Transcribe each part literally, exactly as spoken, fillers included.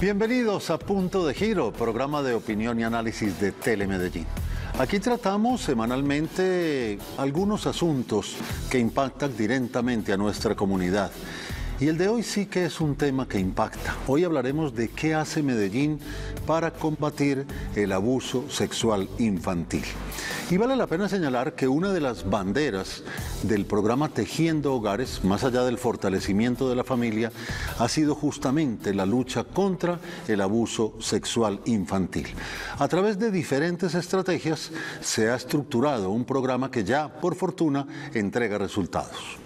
Bienvenidos a Punto de Giro, programa de opinión y análisis de Telemedellín. Aquí tratamos semanalmente algunos asuntos que impactan directamente a nuestra comunidad. Y el de hoy sí que es un tema que impacta. Hoy hablaremos de qué hace Medellín para combatir el abuso sexual infantil. Y vale la pena señalar que una de las banderas del programa Tejiendo Hogares, más allá del fortalecimiento de la familia, ha sido justamente la lucha contra el abuso sexual infantil. A través de diferentes estrategias se ha estructurado un programa que ya, por fortuna, entrega resultados.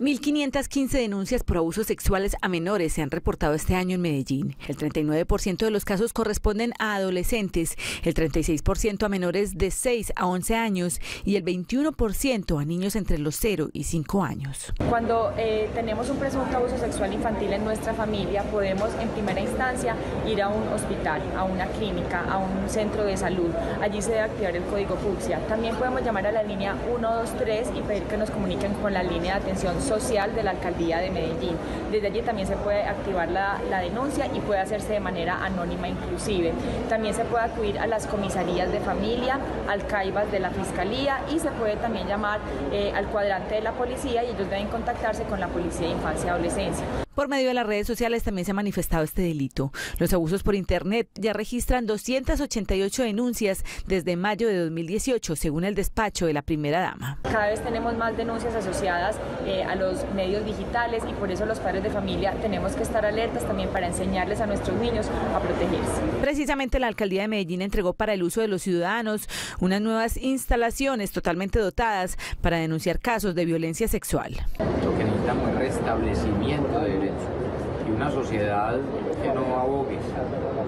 mil quinientas quince denuncias por abusos sexuales a menores se han reportado este año en Medellín. El treinta y nueve por ciento de los casos corresponden a adolescentes, el treinta y seis por ciento a menores de seis a once años y el veintiuno por ciento a niños entre los cero y cinco años. Cuando eh, tenemos un presunto abuso sexual infantil en nuestra familia, podemos en primera instancia ir a un hospital, a una clínica, a un centro de salud. Allí se debe activar el código FUCSIA. También podemos llamar a la línea uno dos tres y pedir que nos comuniquen con la línea de atención social de la Alcaldía de Medellín. Desde allí también se puede activar la, la denuncia y puede hacerse de manera anónima inclusive. También se puede acudir a las comisarías de familia, al CAIVA de la Fiscalía y se puede también llamar eh, al cuadrante de la policía y ellos deben contactarse con la Policía de Infancia y Adolescencia. Por medio de las redes sociales también se ha manifestado este delito. Los abusos por Internet ya registran doscientas ochenta y ocho denuncias desde mayo de dos mil dieciocho, según el despacho de la primera dama. Cada vez tenemos más denuncias asociadas eh, a los medios digitales y por eso los padres de familia tenemos que estar alertas también para enseñarles a nuestros niños a protegerse. Precisamente la Alcaldía de Medellín entregó para el uso de los ciudadanos unas nuevas instalaciones totalmente dotadas para denunciar casos de violencia sexual. Lo que necesitamos es restablecimiento de y una sociedad que no abogue,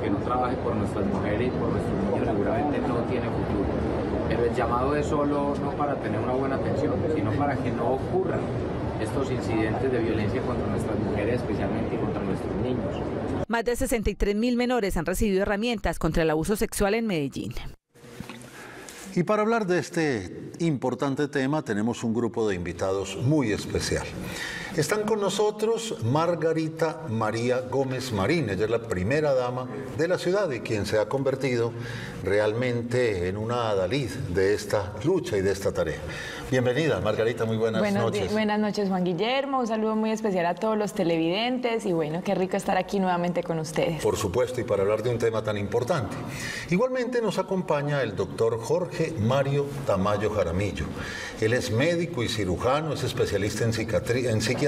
que no trabaje por nuestras mujeres y por nuestros niños, seguramente no tiene futuro. Pero el llamado es solo no para tener una buena atención, sino para que no ocurran estos incidentes de violencia contra nuestras mujeres, especialmente contra nuestros niños. Más de sesenta y tres mil menores han recibido herramientas contra el abuso sexual en Medellín. Y para hablar de este importante tema tenemos un grupo de invitados muy especial. Están con nosotros Margarita María Gómez Marín, ella es la primera dama de la ciudad y quien se ha convertido realmente en una adalid de esta lucha y de esta tarea. Bienvenida Margarita, muy buenas Buenos noches. Buenas noches Juan Guillermo, un saludo muy especial a todos los televidentes y bueno, qué rico estar aquí nuevamente con ustedes. Por supuesto, y para hablar de un tema tan importante. Igualmente nos acompaña el doctor Jorge Mario Tamayo Jaramillo. Él es médico y cirujano, es especialista en psiquiatría, en psiquiatría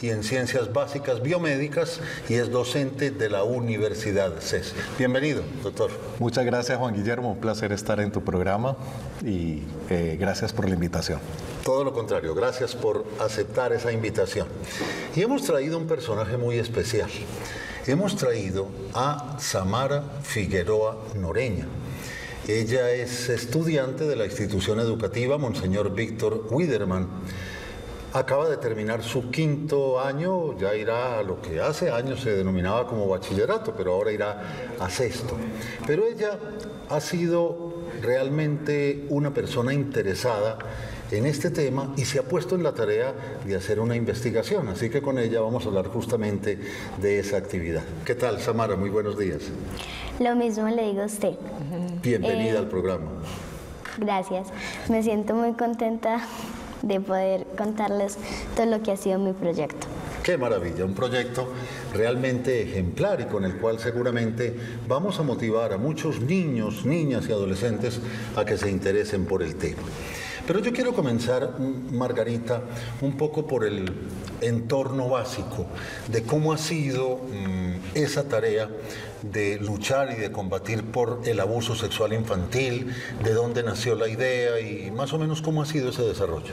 y en Ciencias Básicas Biomédicas y es docente de la Universidad C E S. Bienvenido, doctor. Muchas gracias, Juan Guillermo. Un placer estar en tu programa y eh, gracias por la invitación. Todo lo contrario, gracias por aceptar esa invitación. Y hemos traído un personaje muy especial. Hemos traído a Samara Figueroa Noreña. Ella es estudiante de la institución educativa Monseñor Víctor Widerman. Acaba de terminar su quinto año, ya irá a lo que hace años se denominaba como bachillerato, pero ahora irá a sexto. Pero ella ha sido realmente una persona interesada en este tema y se ha puesto en la tarea de hacer una investigación, así que con ella vamos a hablar justamente de esa actividad. ¿Qué tal, Samara? Muy buenos días. Lo mismo le digo a usted. Bienvenida eh, al programa. Gracias, me siento muy contenta de poder contarles todo lo que ha sido mi proyecto. ¡Qué maravilla! Un proyecto realmente ejemplar y con el cual seguramente vamos a motivar a muchos niños, niñas y adolescentes a que se interesen por el tema. Pero yo quiero comenzar, Margarita, un poco por el entorno básico de cómo ha sido mmm, esa tarea de luchar y de combatir por el abuso sexual infantil, de dónde nació la idea y más o menos cómo ha sido ese desarrollo.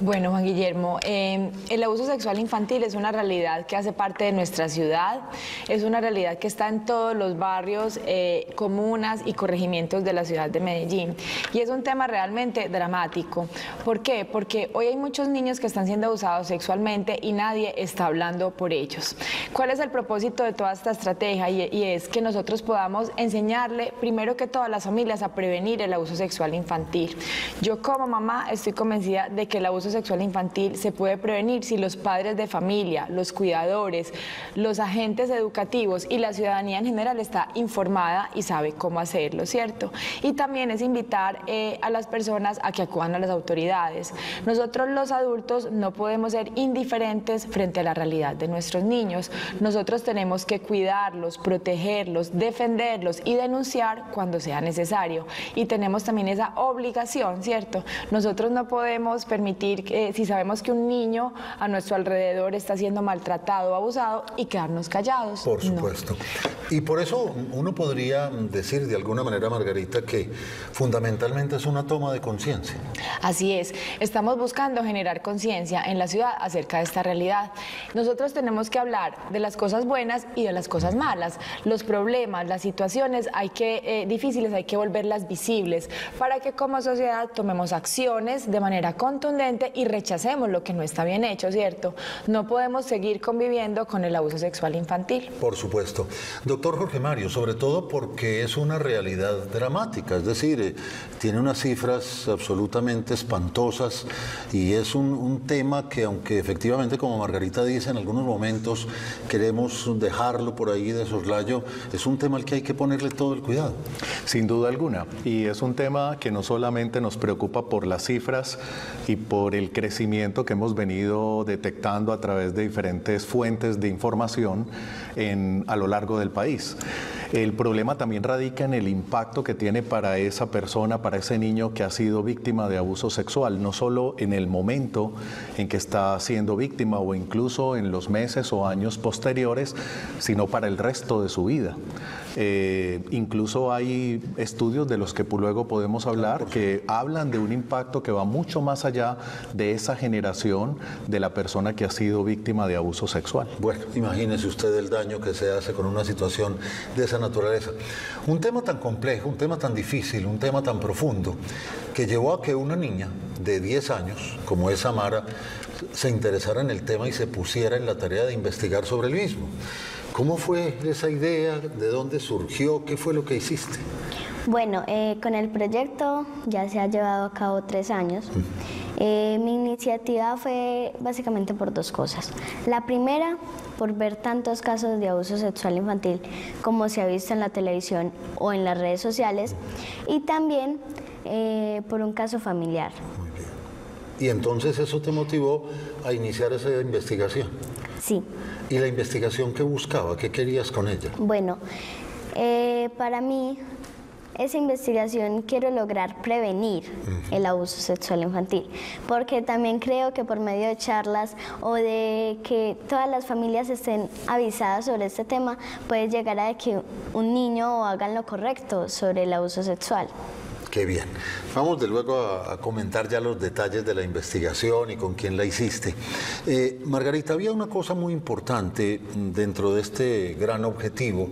Bueno, Juan Guillermo, eh, el abuso sexual infantil es una realidad que hace parte de nuestra ciudad, es una realidad que está en todos los barrios, eh, comunas y corregimientos de la ciudad de Medellín y es un tema realmente dramático. público. ¿Por qué? Porque hoy hay muchos niños que están siendo abusados sexualmente y nadie está hablando por ellos. ¿Cuál es el propósito de toda esta estrategia? Y, y es que nosotros podamos enseñarle, primero que todo, a las familias a prevenir el abuso sexual infantil. Yo como mamá estoy convencida de que el abuso sexual infantil se puede prevenir si los padres de familia, los cuidadores, los agentes educativos y la ciudadanía en general está informada y sabe cómo hacerlo, ¿cierto? Y también es invitar eh, a las personas a que acudan a las autoridades. Nosotros los adultos no podemos ser indiferentes frente a la realidad de nuestros niños. Nosotros tenemos que cuidarlos, protegerlos, defenderlos y denunciar cuando sea necesario. Y tenemos también esa obligación, ¿cierto? Nosotros no podemos permitir, eh, si sabemos que un niño a nuestro alrededor está siendo maltratado, abusado, y quedarnos callados. Por supuesto. No. Y por eso uno podría decir de alguna manera, Margarita, que fundamentalmente es una toma de conciencia. Así es. Estamos buscando generar conciencia en la ciudad acerca de esta realidad. Nosotros tenemos que hablar de las cosas buenas y de las cosas malas. Los problemas, las situaciones hay que, eh, difíciles hay que volverlas visibles para que como sociedad tomemos acciones de manera contundente y rechacemos lo que no está bien hecho, ¿cierto? No podemos seguir conviviendo con el abuso sexual infantil. Por supuesto. Doctor Jorge Mario, sobre todo porque es una realidad dramática, es decir, eh, tiene unas cifras absolutamente espantosas y es un, un tema que, aunque efectivamente, como Margarita dice, en algunos momentos queremos dejarlo por ahí de soslayo, es un tema al que hay que ponerle todo el cuidado. Sin duda alguna, y es un tema que no solamente nos preocupa por las cifras y por el crecimiento que hemos venido detectando a través de diferentes fuentes de información en, a lo largo del país. El problema también radica en el impacto que tiene para esa persona, para ese niño que ha sido víctima de abuso sexual, no solo en el momento en que está siendo víctima o incluso en los meses o años posteriores, sino para el resto de su vida. Eh, incluso hay estudios de los que luego podemos hablar que hablan de un impacto que va mucho más allá de esa generación de la persona que ha sido víctima de abuso sexual. Bueno, imagínese usted el daño que se hace con una situación de esa naturaleza. Un tema tan complejo, un tema tan difícil, un tema tan profundo, que llevó a que una niña de diez años, como es Samara, se interesara en el tema y se pusiera en la tarea de investigar sobre el mismo. ¿Cómo fue esa idea? ¿De dónde surgió? ¿Qué fue lo que hiciste? Bueno, eh, con el proyecto ya se ha llevado a cabo tres años. Eh, mi iniciativa fue básicamente por dos cosas. La primera, por ver tantos casos de abuso sexual infantil como se ha visto en la televisión o en las redes sociales, y también eh, por un caso familiar. Muy bien. ¿Y entonces eso te motivó a iniciar esa investigación? Sí. ¿Y la investigación qué buscaba? ¿Qué querías con ella? Bueno, eh, para mí... esa investigación quiero lograr prevenir el abuso sexual infantil, porque también creo que por medio de charlas o de que todas las familias estén avisadas sobre este tema, puede llegar a que un niño haga lo correcto sobre el abuso sexual. Qué bien. Vamos de luego a, a comentar ya los detalles de la investigación y con quién la hiciste. Eh, Margarita, había una cosa muy importante dentro de este gran objetivo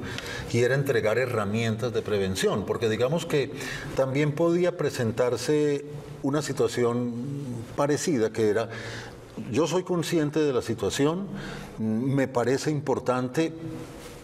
y era entregar herramientas de prevención, porque digamos que también podía presentarse una situación parecida que era... yo soy consciente de la situación, me parece importante...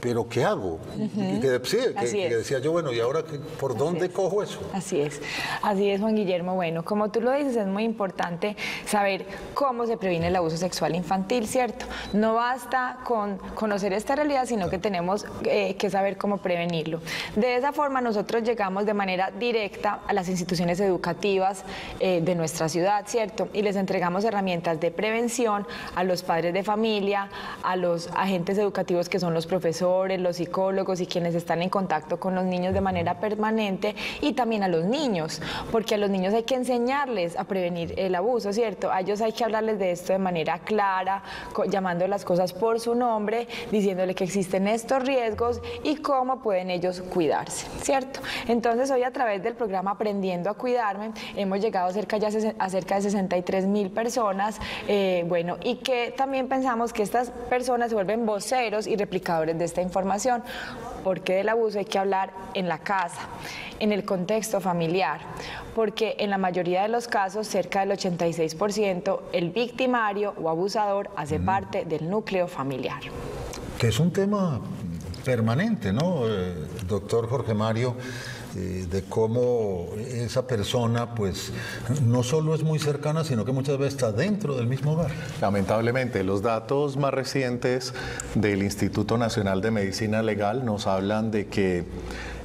¿pero qué hago? Uh-huh. que, sí, que, que decía yo, bueno, ¿y ahora qué, por así dónde es. cojo eso? Así es, así es, Juan Guillermo. Bueno, como tú lo dices, es muy importante saber cómo se previene el abuso sexual infantil, ¿cierto? No basta con conocer esta realidad, sino claro. que tenemos eh, que saber cómo prevenirlo. De esa forma, nosotros llegamos de manera directa a las instituciones educativas eh, de nuestra ciudad, ¿cierto? Y les entregamos herramientas de prevención a los padres de familia, a los agentes educativos que son los profesores, los psicólogos y quienes están en contacto con los niños de manera permanente, y también a los niños, porque a los niños hay que enseñarles a prevenir el abuso, ¿cierto? A ellos hay que hablarles de esto de manera clara, llamando las cosas por su nombre, diciéndole que existen estos riesgos y cómo pueden ellos cuidarse, ¿cierto? Entonces hoy, a través del programa Aprendiendo a Cuidarme, hemos llegado cerca ya a cerca de sesenta y tres mil personas, eh, bueno, y que también pensamos que estas personas se vuelven voceros y replicadores de este esta información, porque del abuso hay que hablar en la casa, en el contexto familiar, porque en la mayoría de los casos, cerca del ochenta y seis por ciento, el victimario o abusador hace mm. parte del núcleo familiar. Que es un tema permanente, ¿no, eh, doctor Jorge Mario? Eh, de cómo esa persona, pues, no solo es muy cercana, sino que muchas veces está dentro del mismo hogar. Lamentablemente, los datos más recientes del Instituto Nacional de Medicina Legal nos hablan de que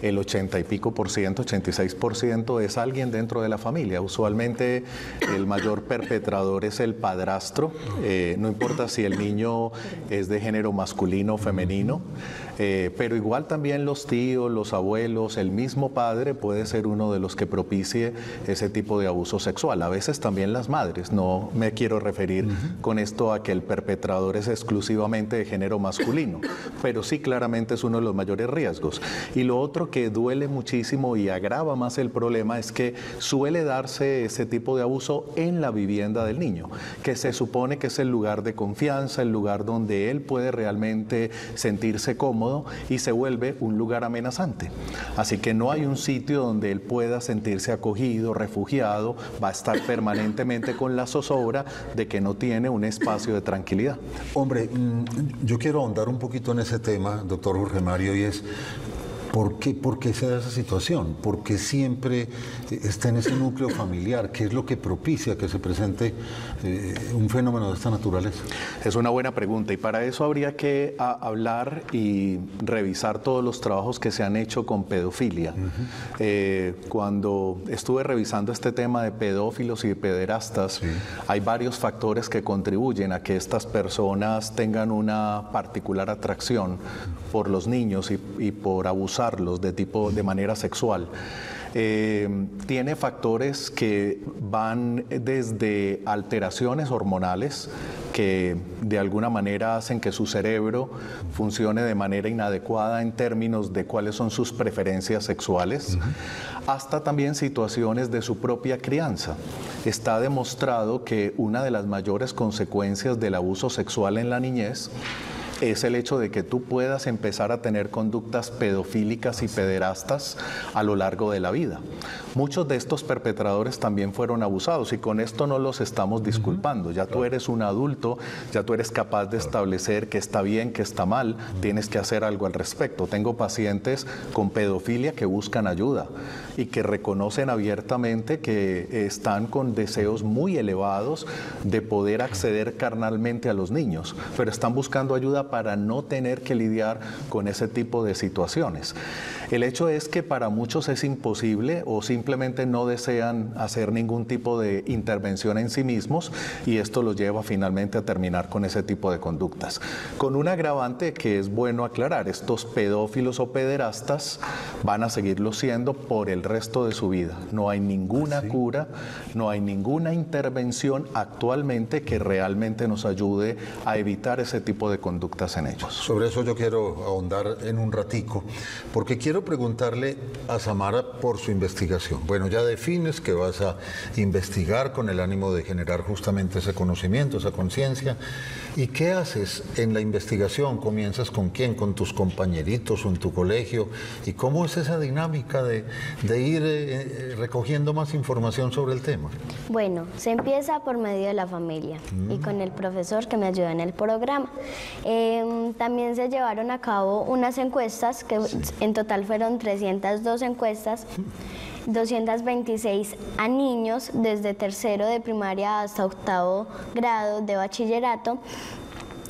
el ochenta y pico por ciento, ochenta y seis por ciento es alguien dentro de la familia. Usualmente el mayor perpetrador es el padrastro, eh, no importa si el niño es de género masculino o femenino, eh, pero igual también los tíos, los abuelos, el mismo padre puede ser uno de los que propicie ese tipo de abuso sexual. A veces también las madres, no me quiero referir uh-huh. con esto a que el perpetrador es exclusivamente de género masculino, pero sí claramente es uno de los mayores riesgos. Y lo otro que duele muchísimo y agrava más el problema es que suele darse ese tipo de abuso en la vivienda del niño, que se supone que es el lugar de confianza, el lugar donde él puede realmente sentirse cómodo, y se vuelve un lugar amenazante. Así que no hay un sitio donde él pueda sentirse acogido, refugiado, va a estar permanentemente con la zozobra de que no tiene un espacio de tranquilidad. Hombre, yo quiero ahondar un poquito en ese tema, doctor Jorge Mario, y es... ¿Por qué? ¿Por qué se da esa situación? ¿Por qué siempre está en ese núcleo familiar? ¿Qué es lo que propicia que se presente eh, un fenómeno de esta naturaleza? Es una buena pregunta, y para eso habría que hablar y revisar todos los trabajos que se han hecho con pedofilia. Uh-huh. eh, cuando estuve revisando este tema de pedófilos y pederastas, sí. hay varios factores que contribuyen a que estas personas tengan una particular atracción por los niños y, y por abusar de tipo de manera sexual. Eh, tiene factores que van desde alteraciones hormonales que de alguna manera hacen que su cerebro funcione de manera inadecuada en términos de cuáles son sus preferencias sexuales, uh-huh. hasta también situaciones de su propia crianza. Está demostrado que una de las mayores consecuencias del abuso sexual en la niñez es el hecho de que tú puedas empezar a tener conductas pedofílicas y pederastas a lo largo de la vida. Muchos de estos perpetradores también fueron abusados, y con esto no los estamos disculpando. Ya tú eres un adulto, ya tú eres capaz de establecer qué está bien, qué está mal, tienes que hacer algo al respecto. Tengo pacientes con pedofilia que buscan ayuda y que reconocen abiertamente que están con deseos muy elevados de poder acceder carnalmente a los niños, pero están buscando ayuda para no tener que lidiar con ese tipo de situaciones. El hecho es que para muchos es imposible o simplemente no desean hacer ningún tipo de intervención en sí mismos, y esto los lleva finalmente a terminar con ese tipo de conductas. Con un agravante que es bueno aclarar: estos pedófilos o pederastas van a seguirlo siendo por el resto de su vida. No hay ninguna ¿Sí? cura, no hay ninguna intervención actualmente que realmente nos ayude a evitar ese tipo de conductas en ellos. Sobre eso yo quiero ahondar en un ratico, porque quiero preguntarle a Samara por su investigación. Bueno, ya defines que vas a investigar con el ánimo de generar justamente ese conocimiento, esa conciencia. ¿Y qué haces en la investigación? ¿Comienzas con quién? ¿Con tus compañeritos o en tu colegio? ¿Y cómo es esa dinámica de, de ir eh, recogiendo más información sobre el tema? Bueno, se empieza por medio de la familia mm. y con el profesor que me ayuda en el programa. Eh, también se llevaron a cabo unas encuestas, que sí. en total fueron trescientas dos encuestas, doscientos veintiséis a niños desde tercero de primaria hasta octavo grado de bachillerato.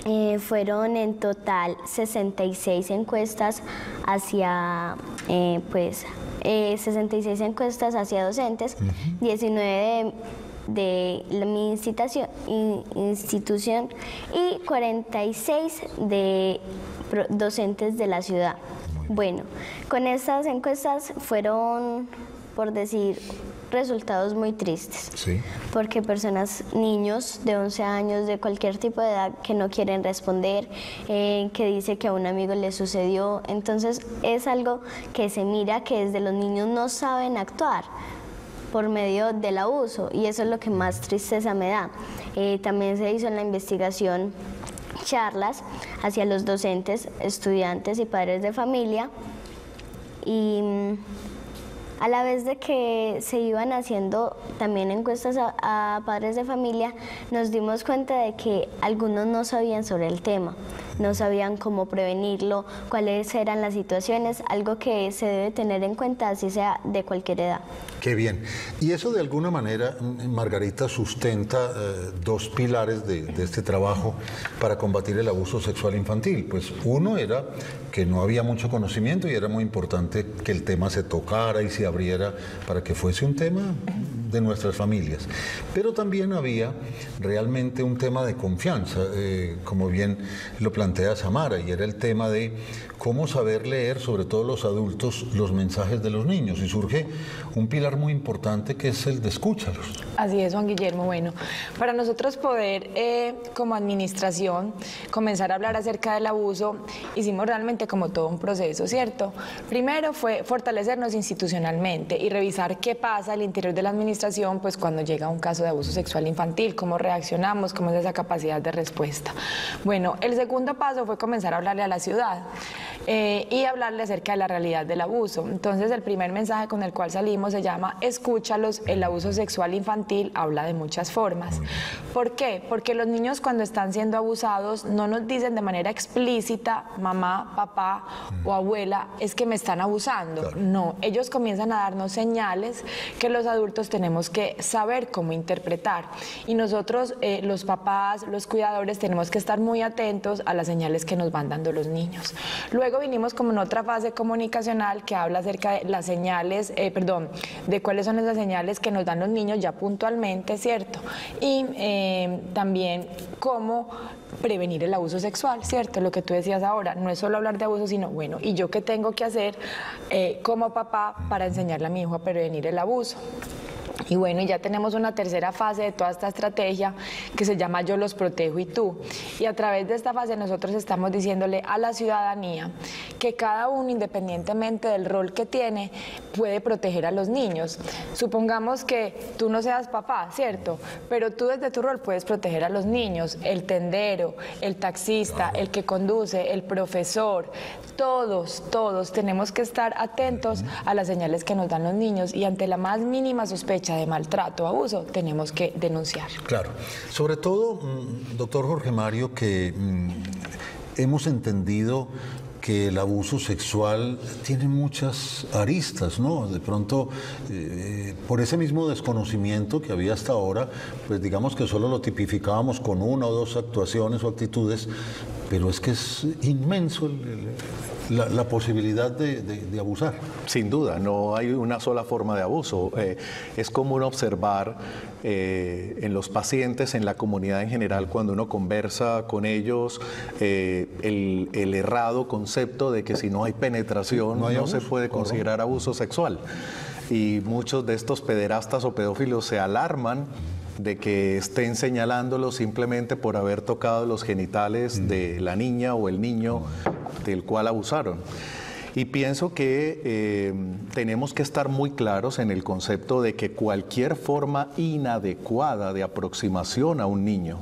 Eh, fueron en total sesenta y seis encuestas hacia, eh, pues, eh, sesenta y seis encuestas hacia docentes, uh-huh. diecinueve de de la, mi institución, institución y cuarenta y seis de docentes de la ciudad. Bueno, con estas encuestas fueron, por decir, resultados muy tristes, sí. porque personas, niños de once años, de cualquier tipo de edad, que no quieren responder, eh, que dice que a un amigo le sucedió. Entonces es algo que se mira, que desde los niños no saben actuar por medio del abuso, y eso es lo que más tristeza me da. Eh, también se hizo en la investigación charlas hacia los docentes, estudiantes y padres de familia, y a la vez de que se iban haciendo también encuestas a, a padres de familia, nos dimos cuenta de que algunos no sabían sobre el tema, no sabían cómo prevenirlo, cuáles eran las situaciones, algo que se debe tener en cuenta, así sea de cualquier edad. Qué bien. Y eso de alguna manera, Margarita, sustenta eh, dos pilares de, de este trabajo para combatir el abuso sexual infantil. Pues uno era que no había mucho conocimiento y era muy importante que el tema se tocara y se abriera para que fuese un tema de nuestras familias. Pero también había realmente un tema de confianza, eh, como bien lo plantea Samara, y era el tema de cómo saber leer, sobre todo los adultos, los mensajes de los niños. Y surge un pilar muy importante que es el de escúchalos. Así es, Juan Guillermo. Bueno, para nosotros poder, eh, como administración, comenzar a hablar acerca del abuso, hicimos realmente como todo un proceso, ¿cierto? Primero fue fortalecernos institucionalmente y revisar qué pasa al interior de la administración, pues cuando llega un caso de abuso sexual infantil, cómo reaccionamos, cómo es esa capacidad de respuesta. Bueno, el segundo paso fue comenzar a hablarle a la ciudad eh, y hablarle acerca de la realidad del abuso. Entonces, el primer mensaje con el cual salimos se llama escúchalos, el abuso sexual infantil habla de muchas formas. ¿Por qué? Porque los niños cuando están siendo abusados no nos dicen de manera explícita, mamá, papá o abuela, es que me están abusando. No, ellos comienzan a darnos señales que los adultos tenemos tenemos que saber cómo interpretar, y nosotros, eh, los papás, los cuidadores, tenemos que estar muy atentos a las señales que nos van dando los niños. Luego vinimos como en otra fase comunicacional que habla acerca de las señales, eh, perdón, de cuáles son esas señales que nos dan los niños ya puntualmente, ¿cierto? Y eh, también cómo prevenir el abuso sexual, ¿cierto? Lo que tú decías ahora, no es solo hablar de abuso, sino, bueno, ¿y yo qué tengo que hacer eh, como papá para enseñarle a mi hijo a prevenir el abuso? Y bueno, ya tenemos una tercera fase de toda esta estrategia que se llama Yo los protejo y tú. Y a través de esta fase nosotros estamos diciéndole a la ciudadanía que cada uno, independientemente del rol que tiene, puede proteger a los niños. Supongamos que tú no seas papá, ¿cierto? Pero tú desde tu rol puedes proteger a los niños, el tendero, el taxista, el que conduce, el profesor, todos, todos tenemos que estar atentos a las señales que nos dan los niños, y ante la más mínima sospecha de maltrato, abuso, tenemos que denunciar. Claro, sobre todo, doctor Jorge Mario, que hemos entendido que el abuso sexual tiene muchas aristas, ¿no? De pronto, eh, por ese mismo desconocimiento que había hasta ahora, pues digamos que solo lo tipificábamos con una o dos actuaciones o actitudes, pero es que es inmenso el, el, la, la posibilidad de, de, de abusar. Sin duda, no hay una sola forma de abuso. Eh, es común observar eh, en los pacientes, en la comunidad en general, cuando uno conversa con ellos, eh, el, el errado concepto de que si no hay penetración no, hay no se puede considerar abuso sexual, y muchos de estos pederastas o pedófilos se alarman de que estén señalándolo simplemente por haber tocado los genitales de la niña o el niño del cual abusaron. Y pienso que eh, tenemos que estar muy claros en el concepto de que cualquier forma inadecuada de aproximación a un niño,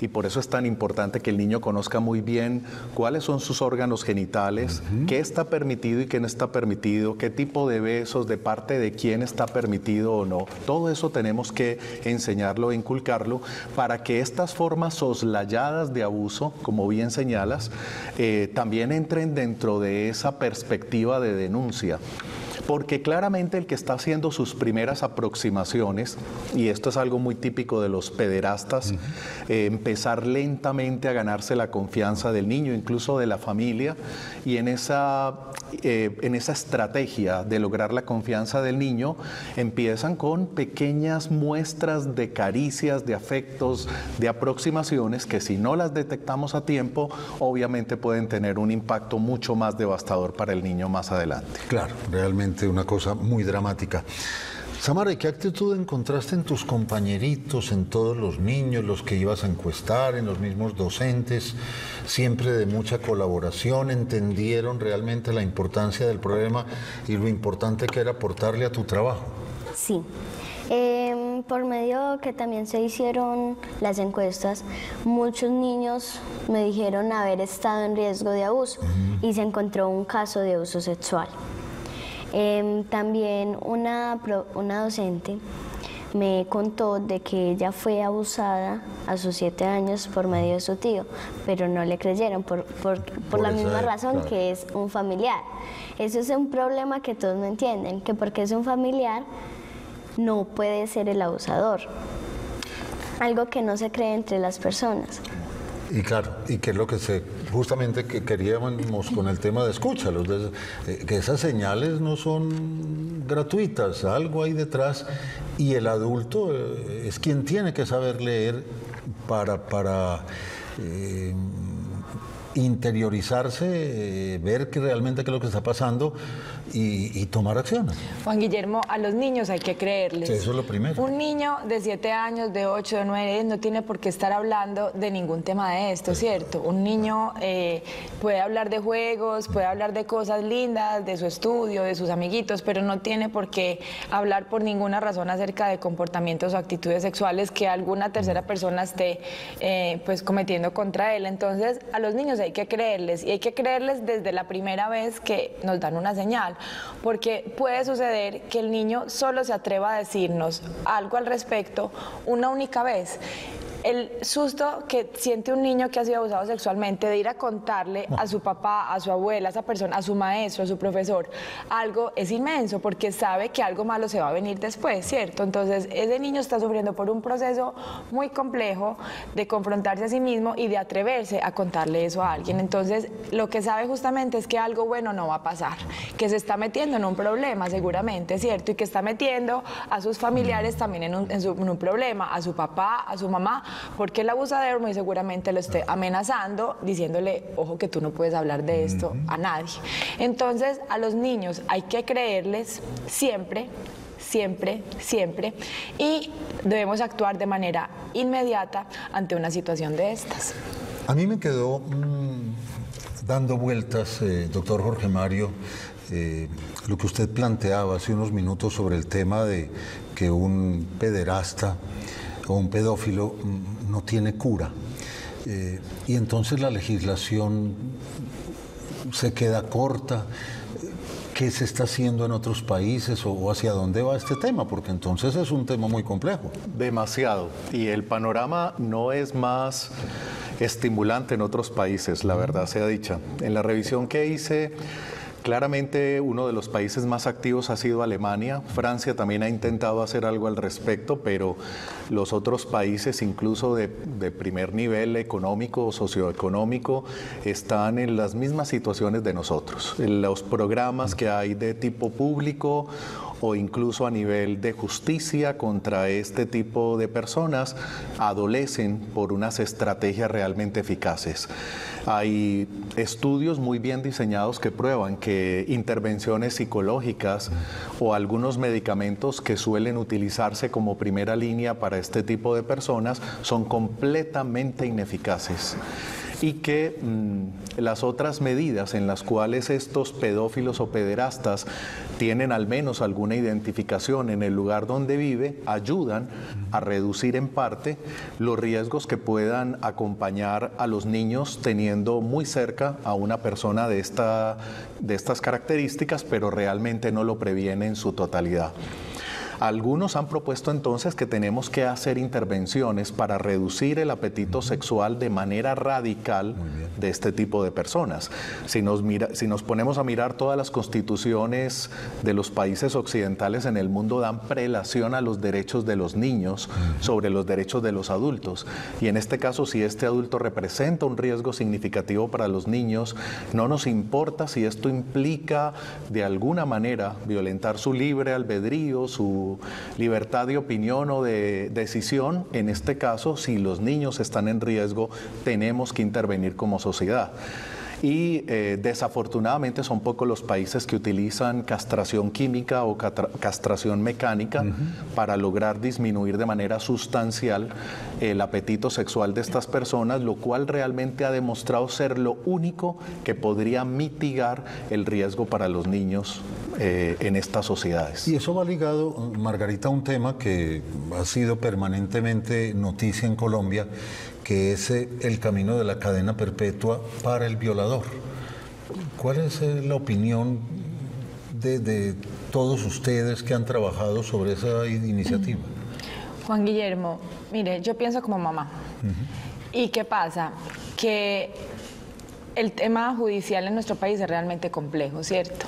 y por eso es tan importante que el niño conozca muy bien cuáles son sus órganos genitales, uh-huh, qué está permitido y qué no está permitido, qué tipo de besos, de parte de quién está permitido o no. Todo eso tenemos que enseñarlo e inculcarlo para que estas formas soslayadas de abuso, como bien señalas, eh, también entren dentro de esa perspectiva de denuncia. Porque claramente el que está haciendo sus primeras aproximaciones, y esto es algo muy típico de los pederastas, uh-huh, eh, empezar lentamente a ganarse la confianza del niño, incluso de la familia, y en esa, eh, en esa estrategia de lograr la confianza del niño, empiezan con pequeñas muestras de caricias, de afectos, de aproximaciones, que si no las detectamos a tiempo, obviamente pueden tener un impacto mucho más devastador para el niño más adelante. Claro, realmente una cosa muy dramática. Samara, ¿qué actitud encontraste en tus compañeritos, en todos los niños, los que ibas a encuestar, en los mismos docentes? Siempre de mucha colaboración, entendieron realmente la importancia del problema y lo importante que era aportarle a tu trabajo. Sí. Eh... por medio que también se hicieron las encuestas, muchos niños me dijeron haber estado en riesgo de abuso y se encontró un caso de abuso sexual. Eh, también una, una docente me contó de que ella fue abusada a sus siete años por medio de su tío, pero no le creyeron por, por, por, por la misma es, razón claro. que es un familiar. Eso es un problema que todos no entienden, que porque es un familiar no puede ser el abusador. Algo que no se cree entre las personas. Y claro, y que es lo que se justamente que queríamos con el tema de escúchalos, que esas señales no son gratuitas, algo hay detrás y el adulto es quien tiene que saber leer para, para eh, interiorizarse, eh, ver que realmente qué es lo que está pasando y, y tomar acciones. Juan Guillermo, a los niños hay que creerles. Sí, eso es lo primero. Un niño de siete años, de ocho, de nueve, diez, no tiene por qué estar hablando de ningún tema de esto, ¿cierto? Un niño eh, puede hablar de juegos, puede hablar de cosas lindas, de su estudio, de sus amiguitos, pero no tiene por qué hablar por ninguna razón acerca de comportamientos o actitudes sexuales que alguna tercera persona esté eh, pues cometiendo contra él. Entonces, a los niños hay que creerles, y hay que creerles desde la primera vez que nos dan una señal, porque puede suceder que el niño solo se atreva a decirnos algo al respecto una única vez. El susto que siente un niño que ha sido abusado sexualmente de ir a contarle a su papá, a su abuela, a esa persona, a su maestro, a su profesor, algo es inmenso porque sabe que algo malo se va a venir después, ¿cierto? Entonces, ese niño está sufriendo por un proceso muy complejo de confrontarse a sí mismo y de atreverse a contarle eso a alguien. Entonces, lo que sabe justamente es que algo bueno no va a pasar, que se está metiendo en un problema seguramente, ¿cierto? Y que está metiendo a sus familiares también en un, en su, en un problema, a su papá, a su mamá, porque el abusador muy seguramente lo esté amenazando, diciéndole, ojo que tú no puedes hablar de esto a nadie. Entonces, a los niños hay que creerles siempre, siempre, siempre, y debemos actuar de manera inmediata ante una situación de estas. A mí me quedó mmm, dando vueltas, eh, doctor Jorge Mario, eh, lo que usted planteaba hace unos minutos sobre el tema de que un pederasta o un pedófilo no tiene cura, eh, y entonces la legislación se queda corta. ¿Qué se está haciendo en otros países o hacia dónde va este tema? Porque entonces es un tema muy complejo. Demasiado, y el panorama no es más estimulante en otros países, la verdad sea dicha. En la revisión que hice, claramente uno de los países más activos ha sido Alemania. Francia también ha intentado hacer algo al respecto, pero los otros países, incluso de, de primer nivel económico o socioeconómico, están en las mismas situaciones de nosotros. Los programas que hay de tipo público o incluso a nivel de justicia contra este tipo de personas adolecen por unas estrategias realmente eficaces. Hay estudios muy bien diseñados que prueban que intervenciones psicológicas o algunos medicamentos que suelen utilizarse como primera línea para este tipo de personas son completamente ineficaces. Y que mmm, las otras medidas en las cuales estos pedófilos o pederastas tienen al menos alguna identificación en el lugar donde vive, ayudan a reducir en parte los riesgos que puedan acompañar a los niños teniendo muy cerca a una persona de, esta, de estas características, pero realmente no lo previene en su totalidad. Algunos han propuesto entonces que tenemos que hacer intervenciones para reducir el apetito sexual de manera radical de este tipo de personas. Si nos, mira, si nos ponemos a mirar todas las constituciones de los países occidentales en el mundo, dan prelación a los derechos de los niños sobre los derechos de los adultos. Y en este caso, si este adulto representa un riesgo significativo para los niños, no nos importa si esto implica de alguna manera violentar su libre albedrío, su libertad de opinión o de decisión. En este caso, si los niños están en riesgo, tenemos que intervenir como sociedad. y eh, desafortunadamente son pocos los países que utilizan castración química o castración mecánica uh-huh. para lograr disminuir de manera sustancial el apetito sexual de estas personas, lo cual realmente ha demostrado ser lo único que podría mitigar el riesgo para los niños eh, en estas sociedades. Y eso va ligado, Margarita, a un tema que ha sido permanentemente noticia en Colombia, que es el camino de la cadena perpetua para el violador. ¿Cuál es la opinión de, de todos ustedes que han trabajado sobre esa iniciativa? Juan Guillermo, mire, yo pienso como mamá. Uh-huh. ¿Y qué pasa? Que el tema judicial en nuestro país es realmente complejo, ¿cierto?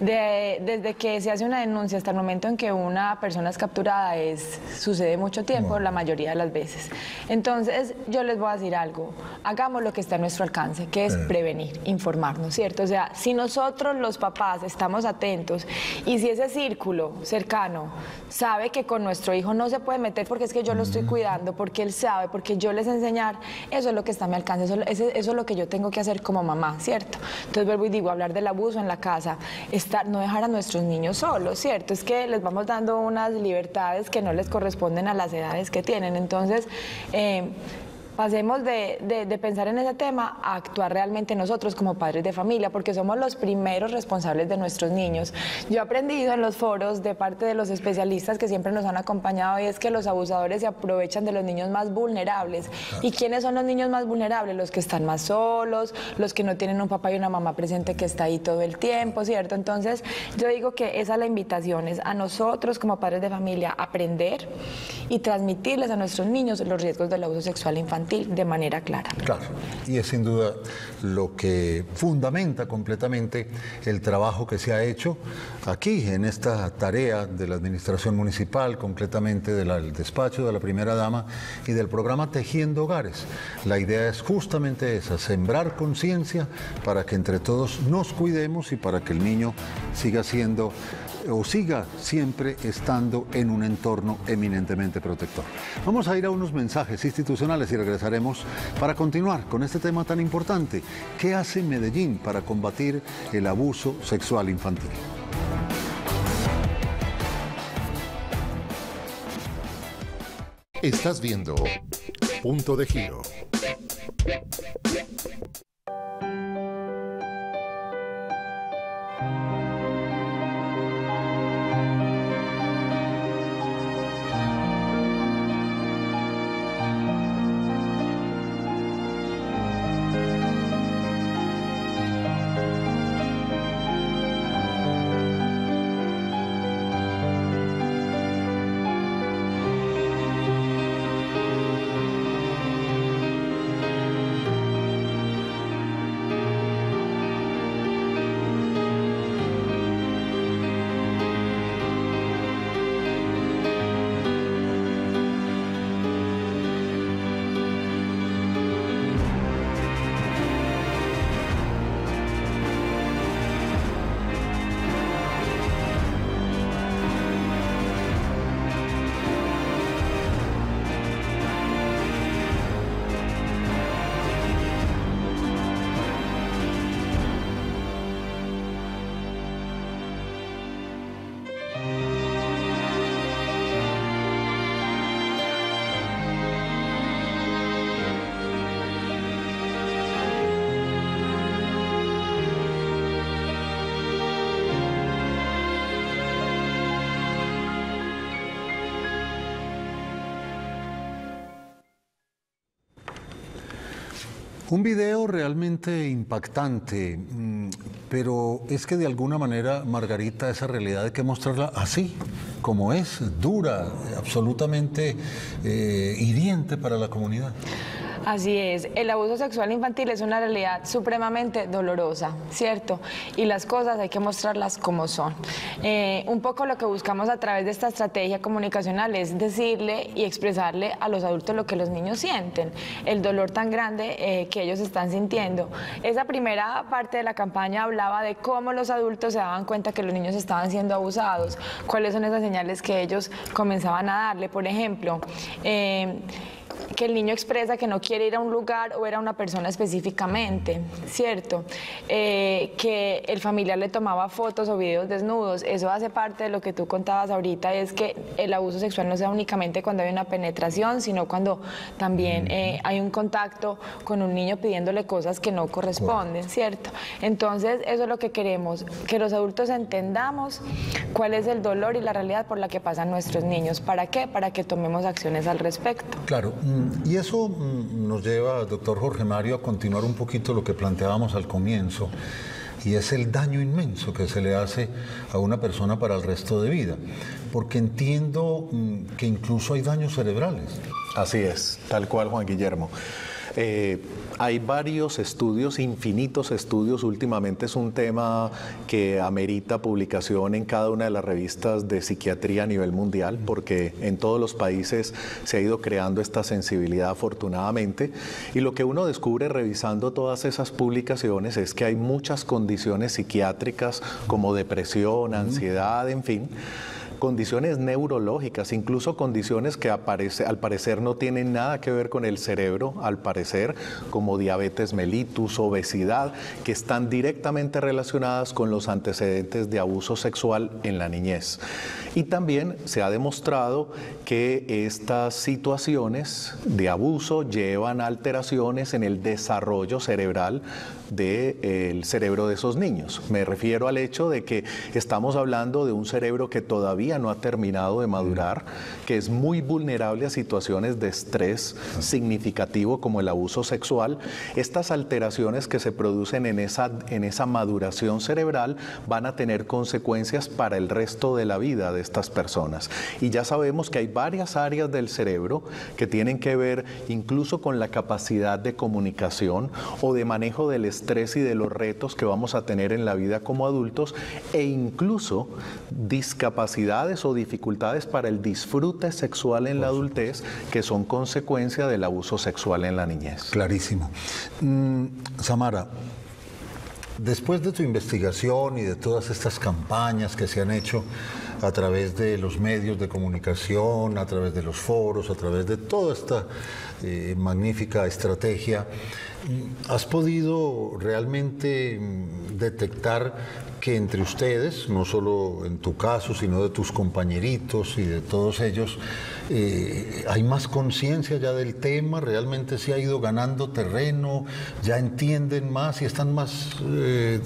De, desde que se hace una denuncia hasta el momento en que una persona es capturada es, sucede mucho tiempo, bueno. la mayoría de las veces. Entonces, yo les voy a decir algo, hagamos lo que está a nuestro alcance, que es eh. prevenir, informarnos, ¿cierto? O sea, si nosotros los papás estamos atentos y si ese círculo cercano sabe que con nuestro hijo no se puede meter porque es que yo mm. lo estoy cuidando, porque él sabe, porque yo les enseñar, eso es lo que está a mi alcance, eso, eso, eso es lo que yo tengo que hacer como mamá, ¿cierto? Entonces vuelvo y digo, hablar del abuso en la casa, estar, no dejar a nuestros niños solos, ¿cierto? Es que les vamos dando unas libertades que no les corresponden a las edades que tienen. Entonces, eh, pasemos de, de, de pensar en ese tema a actuar realmente nosotros como padres de familia, porque somos los primeros responsables de nuestros niños. Yo he aprendido en los foros de parte de los especialistas que siempre nos han acompañado y es que los abusadores se aprovechan de los niños más vulnerables. ¿Y quiénes son los niños más vulnerables? Los que están más solos, los que no tienen un papá y una mamá presente que está ahí todo el tiempo, ¿cierto? Entonces, yo digo que esa es la invitación, es a nosotros como padres de familia aprender y transmitirles a nuestros niños los riesgos del abuso sexual infantil de manera clara. Claro, y es sin duda lo que fundamenta completamente el trabajo que se ha hecho aquí, en esta tarea de la administración municipal, concretamente del despacho de la primera dama y del programa Tejiendo Hogares. La idea es justamente esa, sembrar conciencia para que entre todos nos cuidemos y para que el niño siga siendo o siga siempre estando en un entorno eminentemente protector. Vamos a ir a unos mensajes institucionales y regresaremos para continuar con este tema tan importante. ¿Qué hace Medellín para combatir el abuso sexual infantil? Estás viendo Punto de Giro. Un video realmente impactante, pero es que de alguna manera, Margarita, esa realidad hay que mostrarla así, como es, dura, absolutamente eh, hiriente para la comunidad. Así es, el abuso sexual infantil es una realidad supremamente dolorosa, ¿cierto? Y las cosas hay que mostrarlas como son. Eh, un poco lo que buscamos a través de esta estrategia comunicacional es decirle y expresarle a los adultos lo que los niños sienten, el dolor tan grande eh, que ellos están sintiendo. Esa primera parte de la campaña hablaba de cómo los adultos se daban cuenta que los niños estaban siendo abusados, cuáles son esas señales que ellos comenzaban a darle, por ejemplo. Eh, que el niño expresa que no quiere ir a un lugar o era una persona específicamente, ¿cierto? Eh, que el familiar le tomaba fotos o videos desnudos, eso hace parte de lo que tú contabas ahorita, es que el abuso sexual no sea únicamente cuando hay una penetración, sino cuando también eh, hay un contacto con un niño pidiéndole cosas que no corresponden, ¿cierto? Entonces, eso es lo que queremos, que los adultos entendamos cuál es el dolor y la realidad por la que pasan nuestros niños. ¿Para qué? Para que tomemos acciones al respecto. Claro, y eso nos lleva, doctor Jorge Mario, a continuar un poquito lo que planteábamos al comienzo, y es el daño inmenso que se le hace a una persona para el resto de vida, porque entiendo que incluso hay daños cerebrales. Así es, tal cual, Juan Guillermo. Eh, hay varios estudios, infinitos estudios, últimamente es un tema que amerita publicación en cada una de las revistas de psiquiatría a nivel mundial, porque en todos los países se ha ido creando esta sensibilidad afortunadamente, y lo que uno descubre revisando todas esas publicaciones es que hay muchas condiciones psiquiátricas como depresión, ansiedad, en fin, condiciones neurológicas, incluso condiciones que aparece, al parecer no tienen nada que ver con el cerebro, al parecer, como diabetes mellitus, obesidad, que están directamente relacionadas con los antecedentes de abuso sexual en la niñez. Y también se ha demostrado que estas situaciones de abuso llevan a alteraciones en el desarrollo cerebral del cerebro de esos niños. Me refiero al hecho de que estamos hablando de un cerebro que todavía no ha terminado de madurar, que es muy vulnerable a situaciones de estrés significativo como el abuso sexual. Estas alteraciones que se producen en esa, en esa maduración cerebral van a tener consecuencias para el resto de la vida de estas personas. Y ya sabemos que hay varias áreas del cerebro que tienen que ver incluso con la capacidad de comunicación o de manejo del estrés y de los retos que vamos a tener en la vida como adultos, e incluso discapacidad o dificultades para el disfrute sexual en la adultez, que son consecuencia del abuso sexual en la niñez. Clarísimo. Mm, Samara, después de tu investigación y de todas estas campañas que se han hecho a través de los medios de comunicación, a través de los foros, a través de toda esta eh, magnífica estrategia, ¿has podido realmente detectar que entre ustedes, no solo en tu caso, sino de tus compañeritos y de todos ellos, eh, hay más conciencia ya del tema? ¿Realmente se ha ido ganando terreno? ¿Ya entienden más y están más eh,